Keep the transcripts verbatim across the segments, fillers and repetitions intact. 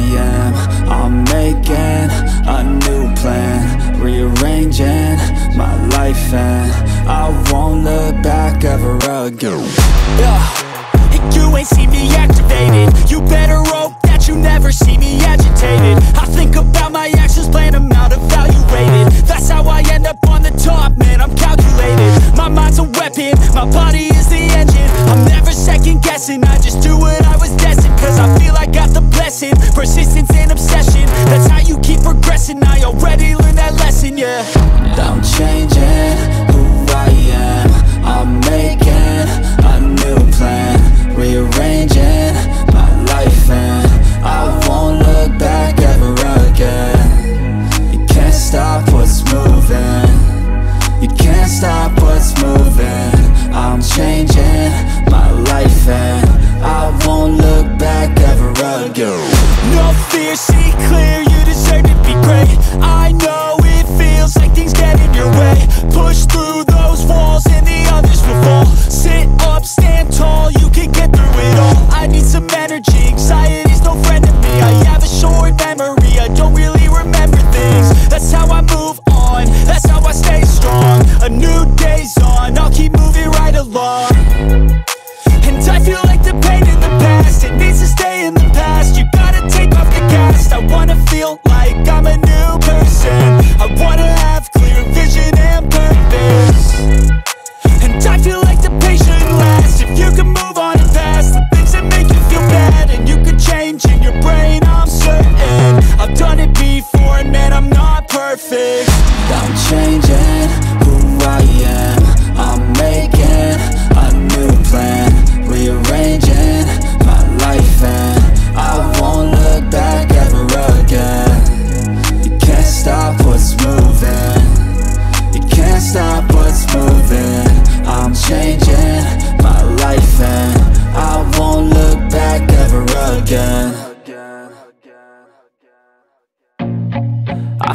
am. I'm making a new plan, rearranging my life, and I won't look back ever again. Yeah. And you ain't see me activated. You better hope that you never see me agitated. I think about my actions, plan them out, evaluated. That's how I end up on the top, man, I'm calculated. My mind's a weapon, my body is the engine. I'm never second guessing, I just do what I was destined. Cause I feel I got the blessing, persistence and obsession. That's how you keep progressing, I already learned that lesson, yeah. I'm changing who I am. I'm making a new plan, rearranging my life, and I won't look back ever again. You can't stop what's moving, you can't stop what's moving. I'm changing my life, and I won't look back ever again. No fear, see clear, you deserve to be great. I know it feels like things get in your way. Push through those walls and the others will fall. Sit up, stand tall, you can get through it all. I need some energy, anxiety's no friend to me. I have a short memory, I don't really remember things. That's how I move on, that's how I stay strong. A new day's on, I'll keep moving right along. And I feel like the pain in the past, it needs to stay in the past. You gotta take off the cast. I wanna feel like I'm a new person. I wanna have clear vision and purpose. And I feel like the pain should last. If you can move on and past the things that make you feel bad, and you can change in your brain, I'm certain. I've done it before and man, I'm not perfect. I'm changing who I am. I'm making a new plan, rearranging my life, and I won't look back ever again. You can't stop what's moving, you can't stop what's moving. I'm changing my life, and I won't look back ever again. I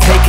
Take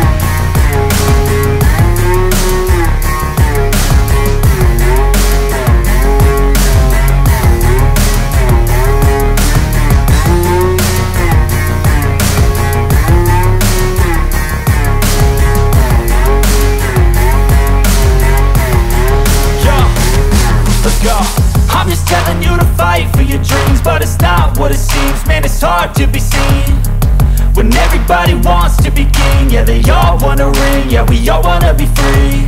I'm just telling you to fight for your dreams, but it's not what it seems. Man, it's hard to be seen when everybody wants to be king. Yeah, they all wanna ring, yeah, we all wanna be free.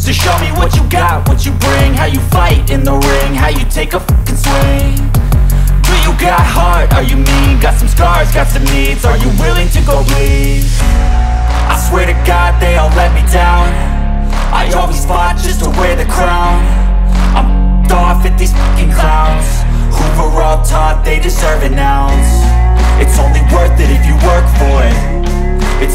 So show me what you got, what you bring, how you fight in the ring, how you take a fucking swing. Do you got heart, are you mean? Got some scars, got some needs, are you willing to go bleed? I swear to God they all let me down. I always fought just to wear the crown. I'm off at these fucking clowns who were all taught they deserve an ounce. It's only worth it if you work for it. It's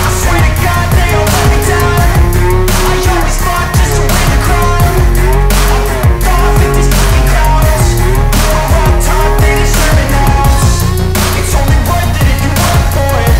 swear to God they all let me down. I always fought just to wear the crown. Off at these fucking clowns who were all taught they deserve an ounce. It's only worth it if you work for it.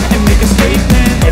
and make a statement.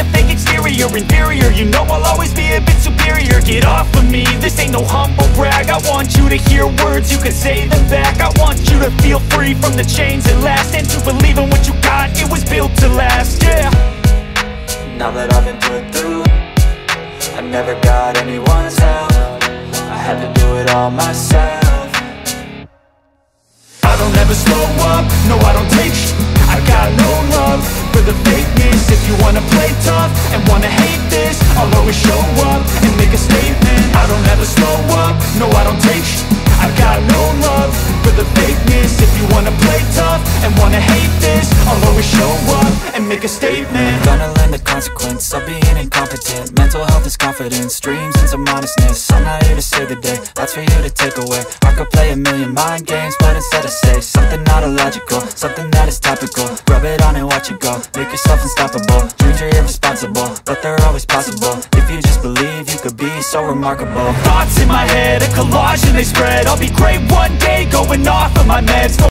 a fake exterior. Inferior, you know I'll always be a bit superior. Get off of me, this ain't no humble brag. I want you to hear words, you can say them back. I want you to feel free from the chains at last, and to believe in what you got, it was built to last, yeah. Now that I've been put through, I never got anyone's help. I had to do it all myself. I don't ever slow up, no I don't take sh*t. I got no love for the fakeness. If you wanna play tough and wanna hate this, I'll always show up and make a statement. I don't ever slow up, no I don't take sh*t. I got no love for the fakeness. If you wanna play tough and wanna hate this, I'll always show up and make a statement. Gonna learn the consequence of being incompetent. Mental health is confidence, dreams into modestness. I'm not here to save the day, that's for you to take away. I could play a million mind games, but instead I say something not illogical, something that is topical. Rub it on and watch it go, make yourself unstoppable. Dreams are irresponsible, but they're always possible. If you just believe, you could be so remarkable. Thoughts in my head, a collage and they spread. I'll be great one day, going off of my meds.